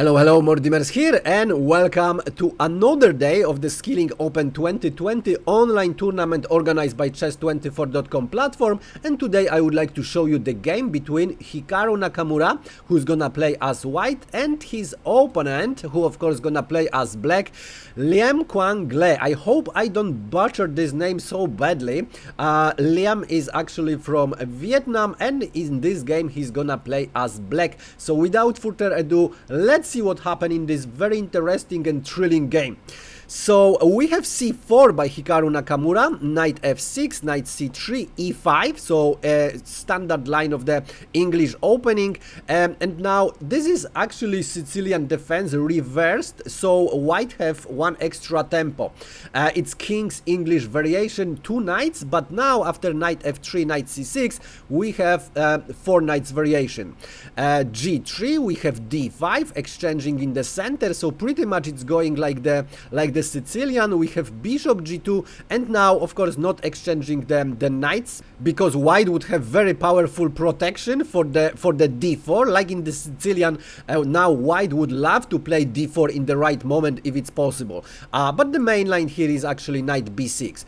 Hello, hello, Mordimers here and welcome to another day of the Skilling Open 2020 online tournament organized by chess24.com platform, and today I would like to show you the game between Hikaru Nakamura, who's gonna play as white, and his opponent, who of course gonna play as black, Le Quang Liem. I hope I don't butcher this name so badly. Liem is actually from Vietnam and in this game he's gonna play as black. So without further ado, let's see what happened in this very interesting and thrilling game. So we have c4 by Hikaru Nakamura, knight f6, knight c3, e5, so standard line of the English opening. And now this is actually Sicilian defense reversed, so white have one extra tempo. It's King's English variation, two knights, but now after knight f3, knight c6, we have four knights variation. G3, we have d5, exchanging in the center, so pretty much it's going like the Sicilian. We have bishop g2, and now of course not exchanging the knights, because white would have very powerful protection for the d4 like in the Sicilian. Now white would love to play d4 in the right moment if it's possible, but the main line here is actually knight b6.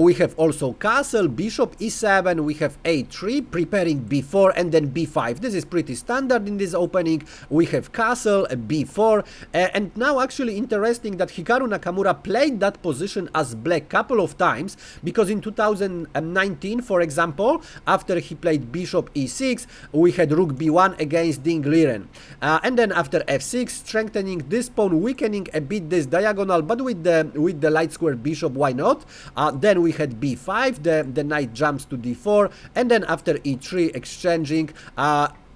We have also castle, bishop e7, we have a3 preparing b4 and then b5. This is pretty standard in this opening. We have castle, b4, and now actually interesting that Hikaru Nakamura played that position as black couple of times, because in 2019, for example, after he played bishop e6, we had rook b1 against Ding Liren, and then after f6, strengthening this pawn, weakening a bit this diagonal, but with the light square bishop, why not? Then we had b5, the knight jumps to d4, and then after e3, exchanging.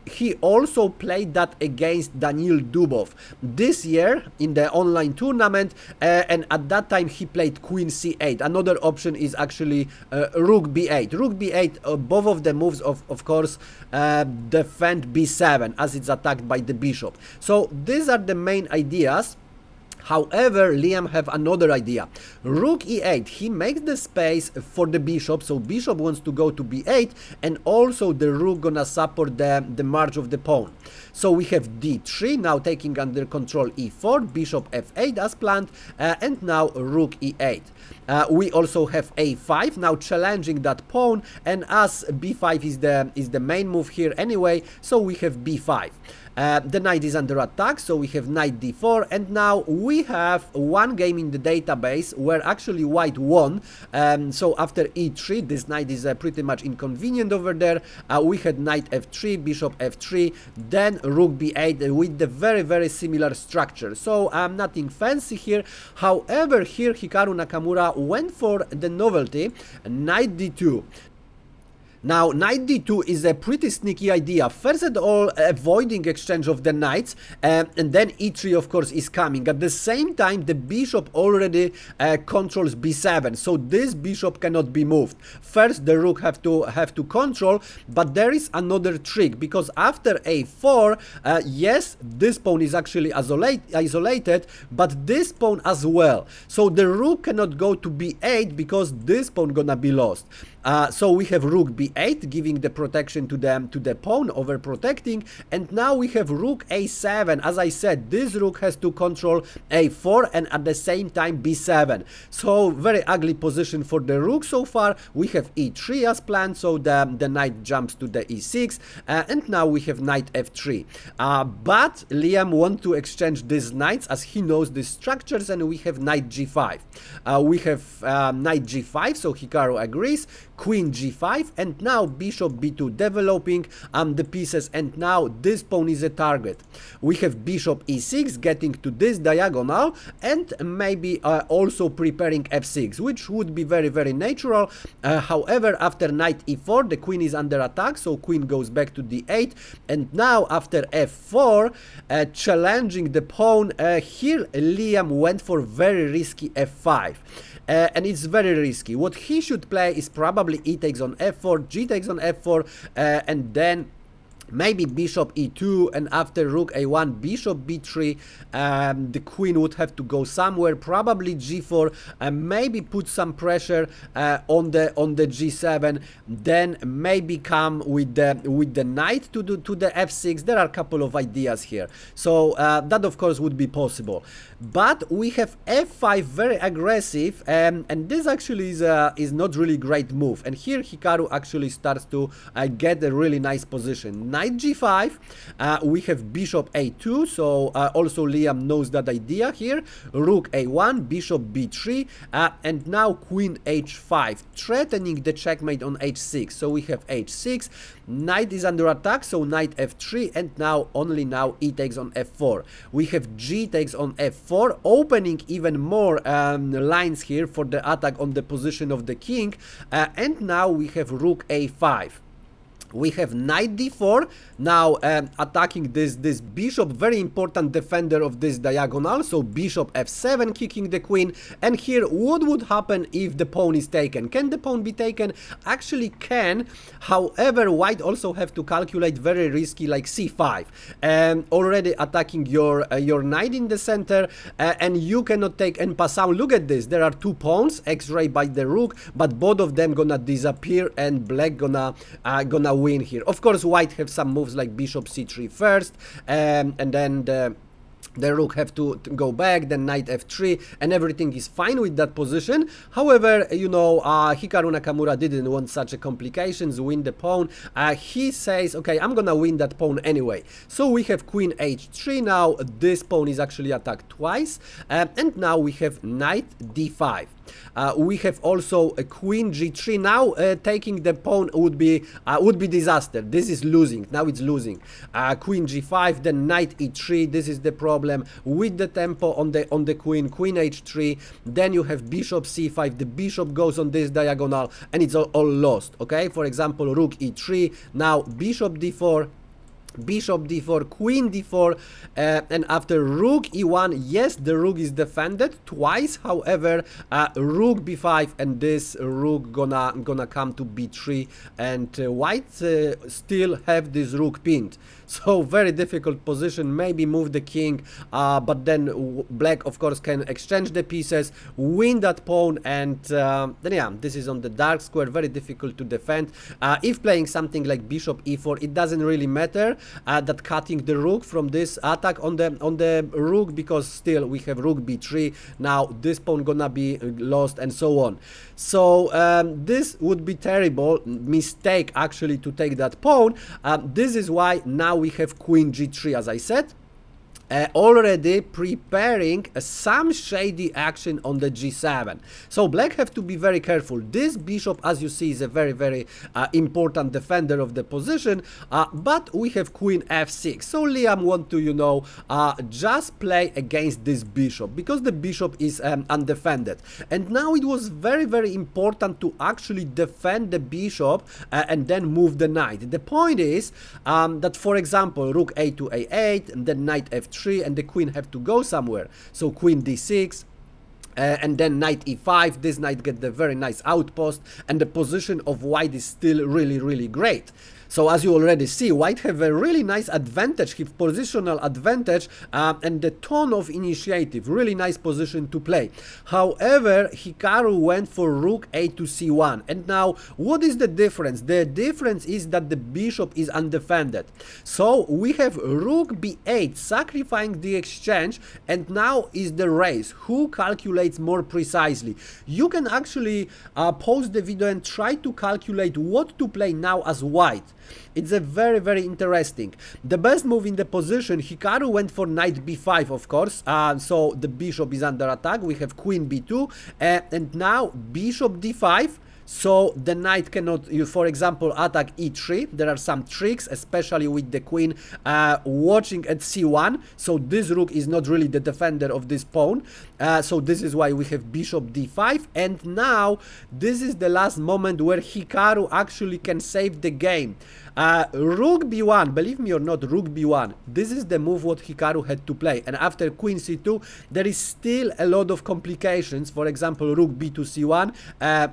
He also played that against Daniil Dubov this year in the online tournament, and at that time he played queen c8. Another option is actually rook b8. Rook b8, both of the moves of course defend b7 as it's attacked by the bishop. So these are the main ideas. However, Liem have another idea. Rook e8, he makes the space for the bishop, so bishop wants to go to b8, and also the rook gonna support the march of the pawn. So we have d3, now taking under control e4, bishop f8 as planned, and now rook e8. We also have a5, now challenging that pawn, and as b5 is the main move here anyway, so we have b5. The knight is under attack, so we have knight d4, and now we have one game in the database where actually white won. So after e3, this knight is pretty much inconvenient over there. We had knight f3, bishop f3, then rook b8 with the very, very similar structure. So nothing fancy here. However, here Hikaru Nakamura went for the novelty, knight d2. Now, knight d2 is a pretty sneaky idea. First of all, avoiding exchange of the knights, and then e3, of course, is coming. At the same time, the bishop already controls b7, so this bishop cannot be moved. First, the rook have to control, but there is another trick, because after a4, yes, this pawn is actually isolated, but this pawn as well. So the rook cannot go to b8, because this pawn gonna be lost. So we have rook b8. Giving the protection to the pawn, overprotecting, and now we have rook a7. As I said, this rook has to control a4 and at the same time b7. So very ugly position for the rook so far. We have e3 as planned, so the knight jumps to the e6, and now we have knight f3. But Liem wants to exchange these knights as he knows the structures, and we have knight g5. We have knight g5, so Hikaru agrees, queen g5, and now bishop b2, developing the pieces, and now this pawn is a target. We have bishop e6, getting to this diagonal, and maybe also preparing f6, which would be very, very natural. However, after knight e4, the queen is under attack, so queen goes back to d8, and now after f4, challenging the pawn, here Liem went for very risky f5. And it's very risky. What he should play is probably e takes on f4, g takes on f4, and then maybe bishop e2, and after rook a1, bishop b3, the queen would have to go somewhere, probably g4, and maybe put some pressure on the g7. Then maybe come with the knight to the f6. There are a couple of ideas here, so that of course would be possible. But we have f5, very aggressive, and this actually is not really great move. And here Hikaru actually starts to get a really nice position. Knight g5, we have bishop a2, so also Liam knows that idea here. Rook a1, bishop b3, and now queen h5, threatening the checkmate on h6. So we have h6, knight is under attack, so knight f3, and now only now e takes on f4. We have g takes on f4, opening even more lines here for the attack on the position of the king, and now we have rook a5. We have knight d4, now attacking this bishop, very important defender of this diagonal, so bishop f7, kicking the queen. And here, what would happen if the pawn is taken? Can the pawn be taken? Actually can, however, white also have to calculate very risky, like c5, already attacking your knight in the center, and you cannot take en passant. Look at this, there are two pawns, x-ray by the rook, but both of them gonna disappear, and black gonna win here. Of course, white have some moves like bishop c3 first, and then the rook have to go back, then knight f3, and everything is fine with that position. However, you know, Hikaru Nakamura didn't want such a complications, win the pawn. He says, okay, I'm gonna win that pawn anyway. So we have queen h3 now, this pawn is actually attacked twice, and now we have knight d5. We have also a queen g3. Now taking the pawn would be disaster. This is losing. Now it's losing. Queen g5, then knight e3. This is the problem with the tempo on the queen. Queen h3. Then you have bishop c5. The bishop goes on this diagonal, and it's all lost. Okay. For example, rook e3. Now bishop d4. Bishop d4, queen d4, and after rook e1, yes, the rook is defended twice. However, rook b5, and this rook gonna come to b3, and white still have this rook pinned. So very difficult position. Maybe move the king, but then black, of course, can exchange the pieces, win that pawn, and then yeah, this is on the dark square. Very difficult to defend. If playing something like bishop e4, it doesn't really matter that cutting the rook from this attack on the rook, because still we have rook b3. Now this pawn gonna be lost, and so on. So this would be terrible mistake actually to take that pawn. This is why now we have queen g3, as I said, already preparing some shady action on the g7. So black have to be very careful. This bishop, as you see, is a very, very important defender of the position, but we have queen f6. So Liam want to, you know, just play against this bishop, because the bishop is undefended. And now it was very, very important to actually defend the bishop and then move the knight. The point is that, for example, rook a2, a8, and then knight f3, and the queen have to go somewhere. So queen d6, and then knight e5. This knight get the very nice outpost, and the position of white is still really, really great. So as you already see, white have a really nice advantage, his positional advantage, and the ton of initiative, really nice position to play. However, Hikaru went for rook a to c1. And now, what is the difference? The difference is that the bishop is undefended. So we have rook b8, sacrificing the exchange, and now is the race. Who calculates more precisely? You can actually pause the video and try to calculate what to play now as white. It's a very, very interesting. The best move in the position, Hikaru went for knight b5, of course, so the bishop is under attack. We have queen b2, and now bishop d5. So the knight cannot, for example, attack e3. There are some tricks, especially with the queen watching at c1. So this rook is not really the defender of this pawn. So this is why we have bishop d5. And now this is the last moment where Hikaru actually can save the game. Rook b1, believe me or not, rook b1, this is the move what Hikaru had to play, and after queen c2 there is still a lot of complications, for example rook b2 c1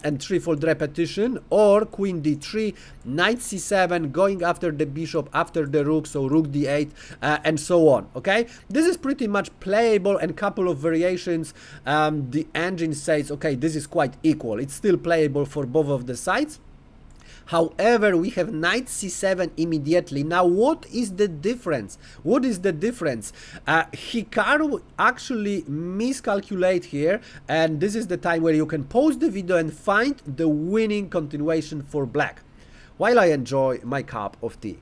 and threefold repetition, or queen d3, knight c7, going after the bishop, after the rook, so rook d8 and so on. Okay, this is pretty much playable, and couple of variations the engine says okay, this is quite equal, it's still playable for both of the sides. However, we have knight c7 immediately. Now, what is the difference? What is the difference? Hikaru actually miscalculate here, and this is the time where you can pause the video and find the winning continuation for black while I enjoy my cup of tea.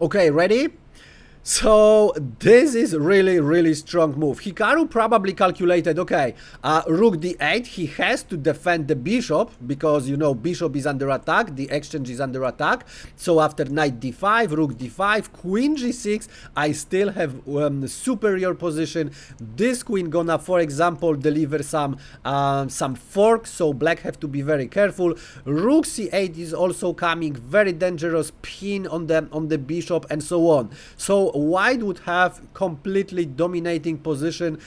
Okay, ready? So this is really strong move. Hikaru probably calculated, okay, rook d8, he has to defend the bishop because, you know, bishop is under attack, the exchange is under attack. So after knight d5, rook d5, queen g6, I still have superior position. This queen gonna, for example, deliver some fork, so black have to be very careful. Rook c8 is also coming, very dangerous pin on the bishop and so on. So white would have completely dominating position.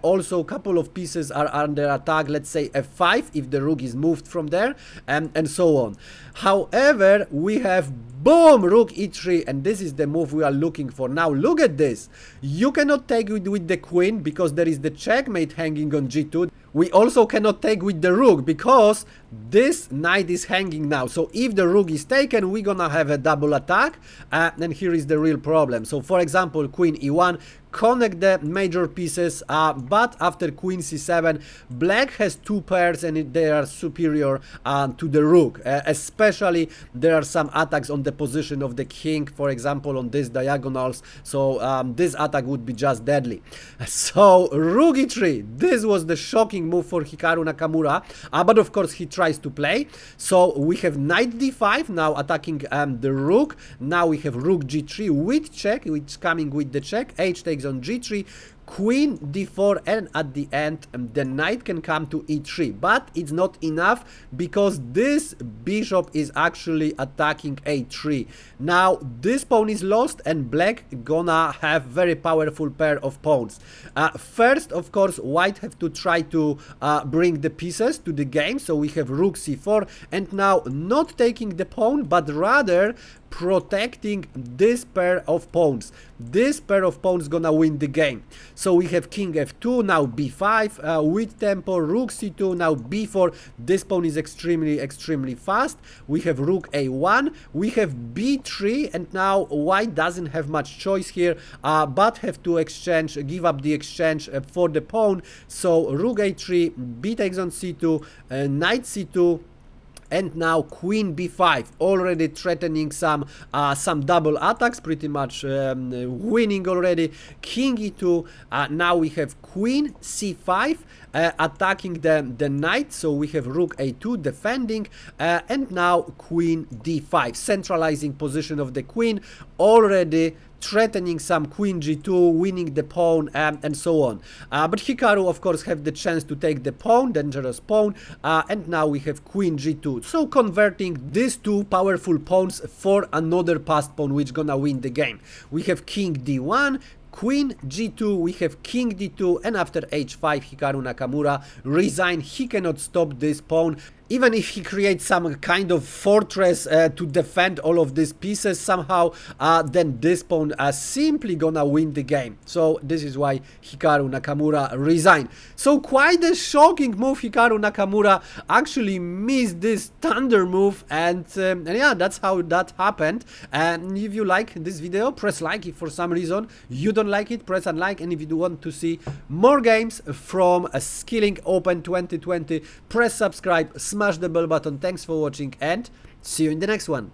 Also a couple of pieces are under attack, let's say f5 if the rook is moved from there, and so on. However, we have boom, rook e3, and this is the move we are looking for. Now look at this, you cannot take it with the queen because there is the checkmate hanging on g2. We also cannot take with the rook because this knight is hanging now. So if the rook is taken, we're gonna have a double attack, and here is the real problem. So for example, queen e1, connect the major pieces, but after queen c7, black has two pairs and they are superior to the rook. Especially there are some attacks on the position of the king, for example, on these diagonals. So this attack would be just deadly. So rook e3, this was the shocking move for Hikaru Nakamura, but of course he tries to play. So we have knight d5 now attacking the rook. Now we have rook g3 with check, which is coming with the check, h takes on g3, queen d4, and at the end the knight can come to e3, but it's not enough because this bishop is actually attacking a3. Now this pawn is lost and black gonna have very powerful pair of pawns. First, of course, white have to try to bring the pieces to the game, so we have rook c4, and now not taking the pawn but rather protecting this pair of pawns. This pair of pawns gonna win the game. So we have king f2, now b5 with tempo, rook c2, now b4. This pawn is extremely fast. We have rook a1, we have b3, and now white doesn't have much choice here, but have to exchange, give up the exchange for the pawn. So rook a3, b takes on c2, knight c2, and now queen b5, already threatening some double attacks, pretty much winning already. King e2, now we have queen c5 attacking the knight, so we have rook a2 defending, and now queen d5, centralizing position of the queen, already threatening some queen g2, winning the pawn, and so on. But Hikaru, of course, have the chance to take the pawn, dangerous pawn, and now we have queen g2. So converting these two powerful pawns for another passed pawn, which gonna win the game. We have king d1, queen g2, we have king d2, and after h5, Hikaru Nakamura resigns. He cannot stop this pawn. Even if he creates some kind of fortress to defend all of these pieces somehow, then this pawn is simply gonna win the game. So this is why Hikaru Nakamura resigned. So quite a shocking move. Hikaru Nakamura actually missed this thunder move, and yeah, that's how that happened. And if you like this video, press like. If for some reason you don't like it, press unlike. And if you do want to see more games from Skilling Open 2020, press subscribe. Smash the bell button. Thanks for watching and see you in the next one.